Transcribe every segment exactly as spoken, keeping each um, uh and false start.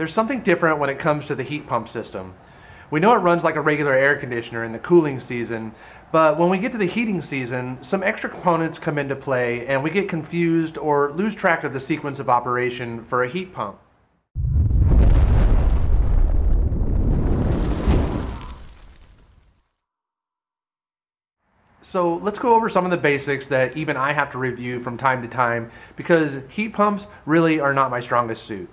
There's something different when it comes to the heat pump system. We know it runs like a regular air conditioner in the cooling season, but when we get to the heating season, some extra components come into play and we get confused or lose track of the sequence of operation for a heat pump. So let's go over some of the basics that even I have to review from time to time, because heat pumps really are not my strongest suit.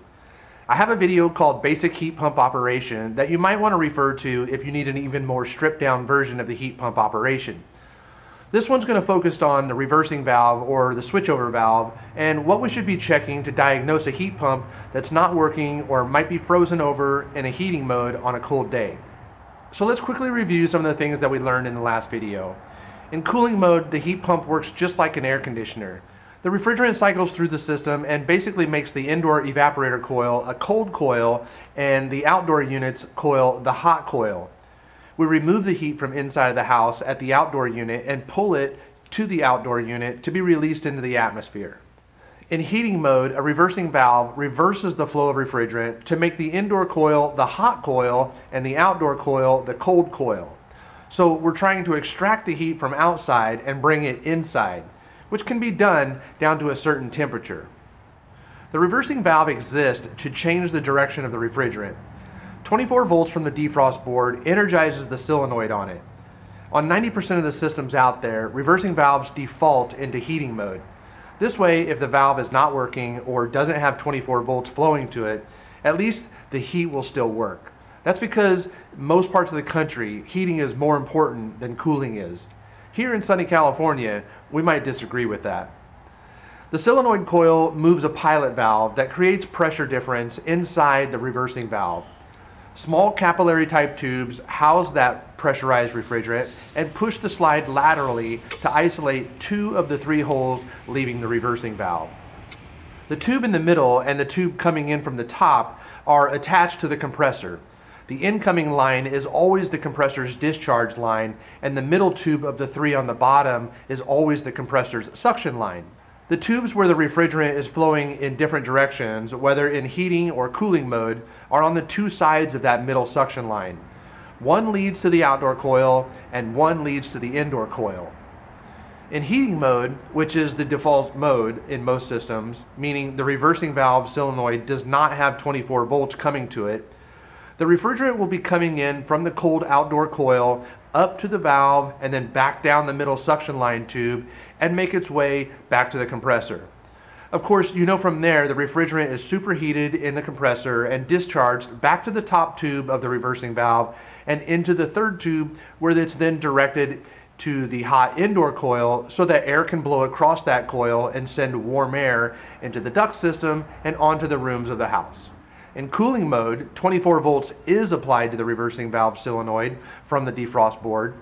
I have a video called Basic Heat Pump Operation that you might want to refer to if you need an even more stripped down version of the heat pump operation. This one's going to focus on the reversing valve or the switchover valve and what we should be checking to diagnose a heat pump that's not working or might be frozen over in a heating mode on a cold day. So let's quickly review some of the things that we learned in the last video. In cooling mode, the heat pump works just like an air conditioner. The refrigerant cycles through the system and basically makes the indoor evaporator coil a cold coil and the outdoor unit's coil the hot coil. We remove the heat from inside the house at the outdoor unit and pull it to the outdoor unit to be released into the atmosphere. In heating mode, a reversing valve reverses the flow of refrigerant to make the indoor coil the hot coil and the outdoor coil the cold coil. So we're trying to extract the heat from outside and bring it inside, which can be done down to a certain temperature. The reversing valve exists to change the direction of the refrigerant. twenty-four volts from the defrost board energizes the solenoid on it. On ninety percent of the systems out there, reversing valves default into heating mode. This way, if the valve is not working or doesn't have twenty-four volts flowing to it, at least the heat will still work. That's because most parts of the country, heating is more important than cooling is. Here in sunny California, we might disagree with that. The solenoid coil moves a pilot valve that creates pressure difference inside the reversing valve. Small capillary type tubes house that pressurized refrigerant and push the slide laterally to isolate two of the three holes leaving the reversing valve. The tube in the middle and the tube coming in from the top are attached to the compressor. The incoming line is always the compressor's discharge line, and the middle tube of the three on the bottom is always the compressor's suction line. The tubes where the refrigerant is flowing in different directions, whether in heating or cooling mode, are on the two sides of that middle suction line. One leads to the outdoor coil, and one leads to the indoor coil. In heating mode, which is the default mode in most systems, meaning the reversing valve solenoid does not have twenty-four volts coming to it, the refrigerant will be coming in from the cold outdoor coil up to the valve and then back down the middle suction line tube and make its way back to the compressor. Of course, you know from there the refrigerant is superheated in the compressor and discharged back to the top tube of the reversing valve and into the third tube, where it's then directed to the hot indoor coil so that air can blow across that coil and send warm air into the duct system and onto the rooms of the house. In cooling mode, twenty-four volts is applied to the reversing valve solenoid from the defrost board.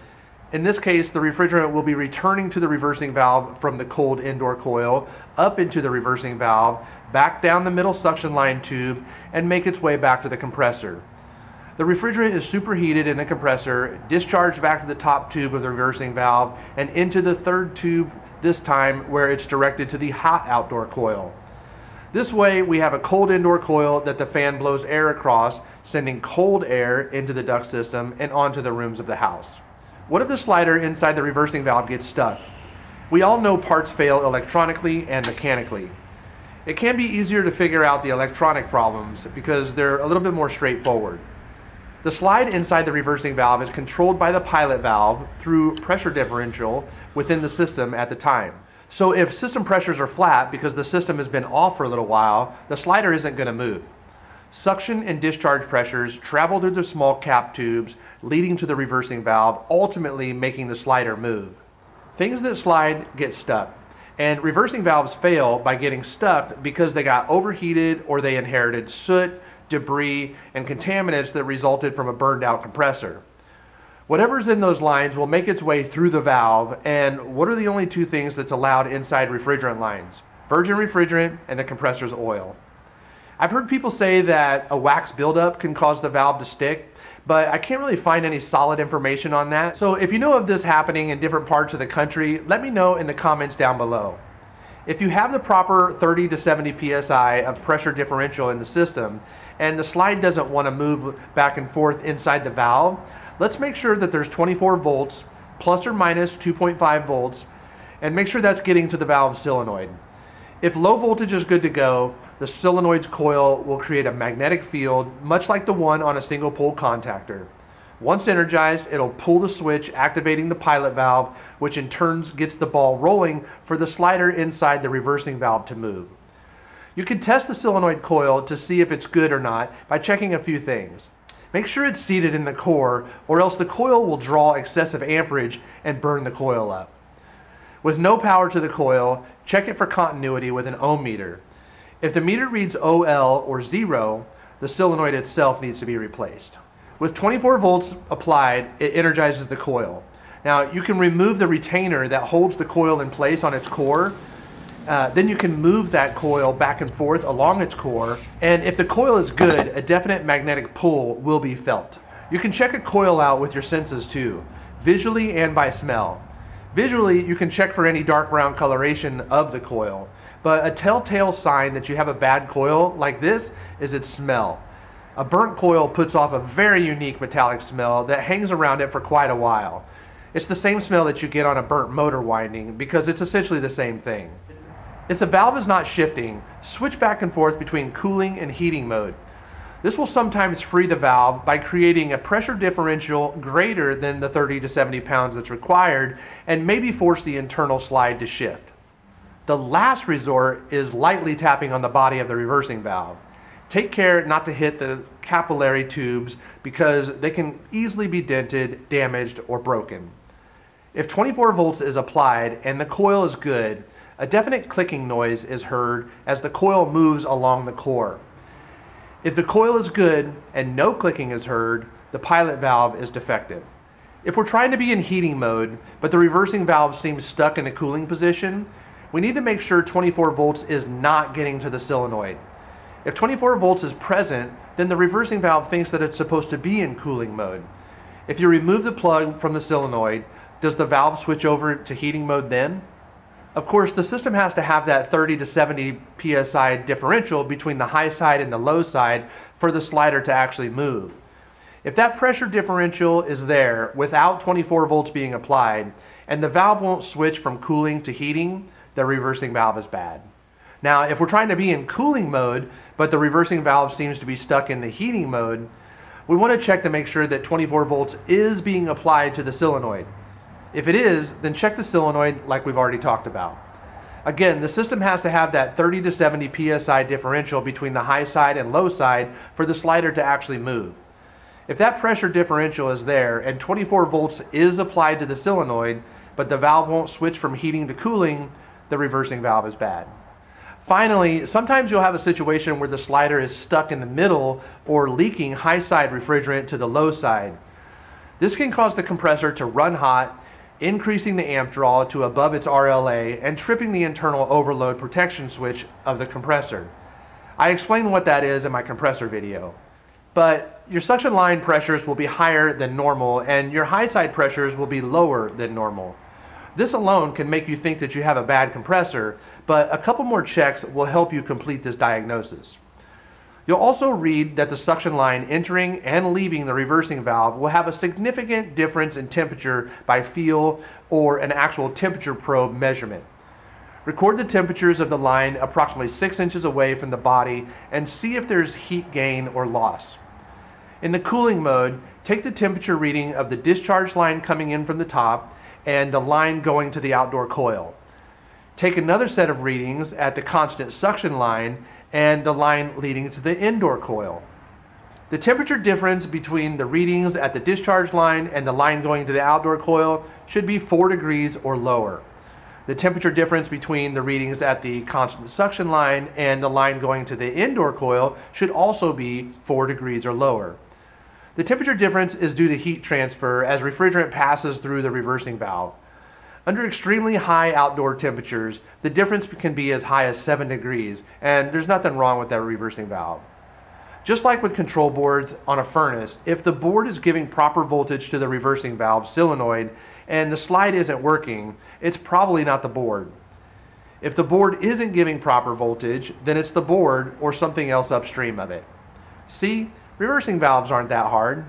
In this case, the refrigerant will be returning to the reversing valve from the cold indoor coil, up into the reversing valve, back down the middle suction line tube, and make its way back to the compressor. The refrigerant is superheated in the compressor, discharged back to the top tube of the reversing valve, and into the third tube, this time where it's directed to the hot outdoor coil. This way, we have a cold indoor coil that the fan blows air across, sending cold air into the duct system and onto the rooms of the house. What if the slider inside the reversing valve gets stuck? We all know parts fail electronically and mechanically. It can be easier to figure out the electronic problems because they're a little bit more straightforward. The slide inside the reversing valve is controlled by the pilot valve through pressure differential within the system at the time. So if system pressures are flat because the system has been off for a little while, the slider isn't going to move. Suction and discharge pressures travel through the small cap tubes, leading to the reversing valve, ultimately making the slider move. Things that slide get stuck, and reversing valves fail by getting stuck because they got overheated or they inherited soot, debris, and contaminants that resulted from a burned out compressor. Whatever's in those lines will make its way through the valve, and what are the only two things that's allowed inside refrigerant lines? Virgin refrigerant and the compressor's oil. I've heard people say that a wax buildup can cause the valve to stick, but I can't really find any solid information on that. So if you know of this happening in different parts of the country, let me know in the comments down below. if you have the proper thirty to seventy P S I of pressure differential in the system and the slide doesn't want to move back and forth inside the valve, let's make sure that there's twenty-four volts plus or minus two point five volts, and make sure that's getting to the valve solenoid. If low voltage is good to go, the solenoid's coil will create a magnetic field much like the one on a single pole contactor. Once energized, it'll pull the switch, activating the pilot valve, which in turn gets the ball rolling for the slider inside the reversing valve to move. You can test the solenoid coil to see if it's good or not by checking a few things. Make sure it's seated in the core, or else the coil will draw excessive amperage and burn the coil up. With no power to the coil, check it for continuity with an ohm meter. If the meter reads O L or zero, the solenoid itself needs to be replaced. With twenty-four volts applied, it energizes the coil. Now, you can remove the retainer that holds the coil in place on its core. Uh, then you can move that coil back and forth along its core. And if the coil is good, a definite magnetic pull will be felt. You can check a coil out with your senses too, visually and by smell. Visually, you can check for any dark brown coloration of the coil. But a telltale sign that you have a bad coil like this is its smell. A burnt coil puts off a very unique metallic smell that hangs around it for quite a while. It's the same smell that you get on a burnt motor winding because it's essentially the same thing. If the valve is not shifting, switch back and forth between cooling and heating mode. This will sometimes free the valve by creating a pressure differential greater than the thirty to seventy pounds that's required, and maybe force the internal slide to shift. The last resort is lightly tapping on the body of the reversing valve. Take care not to hit the capillary tubes because they can easily be dented, damaged, or broken. If twenty-four volts is applied and the coil is good, a definite clicking noise is heard as the coil moves along the core. If the coil is good and no clicking is heard, the pilot valve is defective. If we're trying to be in heating mode, but the reversing valve seems stuck in a cooling position, we need to make sure twenty-four volts is not getting to the solenoid. If twenty-four volts is present, then the reversing valve thinks that it's supposed to be in cooling mode. If you remove the plug from the solenoid, does the valve switch over to heating mode then? Of course, the system has to have that thirty to seventy P S I differential between the high side and the low side for the slider to actually move. If that pressure differential is there without twenty-four volts being applied, and the valve won't switch from cooling to heating, the reversing valve is bad. Now, if we're trying to be in cooling mode, but the reversing valve seems to be stuck in the heating mode, we want to check to make sure that twenty-four volts is being applied to the solenoid. If it is, then check the solenoid like we've already talked about. Again, the system has to have that thirty to seventy P S I differential between the high side and low side for the slider to actually move. If that pressure differential is there and twenty-four volts is applied to the solenoid, but the valve won't switch from heating to cooling, the reversing valve is bad. Finally, sometimes you'll have a situation where the slider is stuck in the middle or leaking high side refrigerant to the low side. This can cause the compressor to run hot, increasing the amp draw to above its R L A and tripping the internal overload protection switch of the compressor. I explained what that is in my compressor video. But your suction line pressures will be higher than normal and your high side pressures will be lower than normal. This alone can make you think that you have a bad compressor, but a couple more checks will help you complete this diagnosis. You'll also read that the suction line entering and leaving the reversing valve will have a significant difference in temperature by feel or an actual temperature probe measurement. Record the temperatures of the line approximately six inches away from the body and see if there's heat gain or loss. In the cooling mode, take the temperature reading of the discharge line coming in from the top and the line going to the outdoor coil. Take another set of readings at the constant suction line and the line leading to the indoor coil. The temperature difference between the readings at the discharge line and the line going to the outdoor coil should be four degrees or lower. The temperature difference between the readings at the constant suction line and the line going to the indoor coil should also be four degrees or lower. The temperature difference is due to heat transfer as refrigerant passes through the reversing valve. Under extremely high outdoor temperatures, the difference can be as high as seven degrees, and there's nothing wrong with that reversing valve. Just like with control boards on a furnace, if the board is giving proper voltage to the reversing valve solenoid and the slide isn't working, it's probably not the board. If the board isn't giving proper voltage, then it's the board or something else upstream of it. See, reversing valves aren't that hard.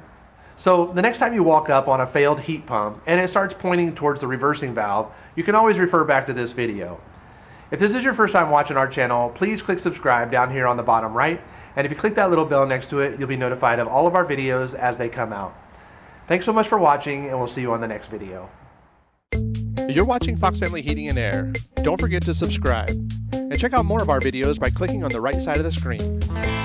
So the next time you walk up on a failed heat pump and it starts pointing towards the reversing valve, you can always refer back to this video. If this is your first time watching our channel, please click subscribe down here on the bottom right. And if you click that little bell next to it, you'll be notified of all of our videos as they come out. Thanks so much for watching, and we'll see you on the next video. You're watching Fox Family Heating and Air. Don't forget to subscribe. And check out more of our videos by clicking on the right side of the screen.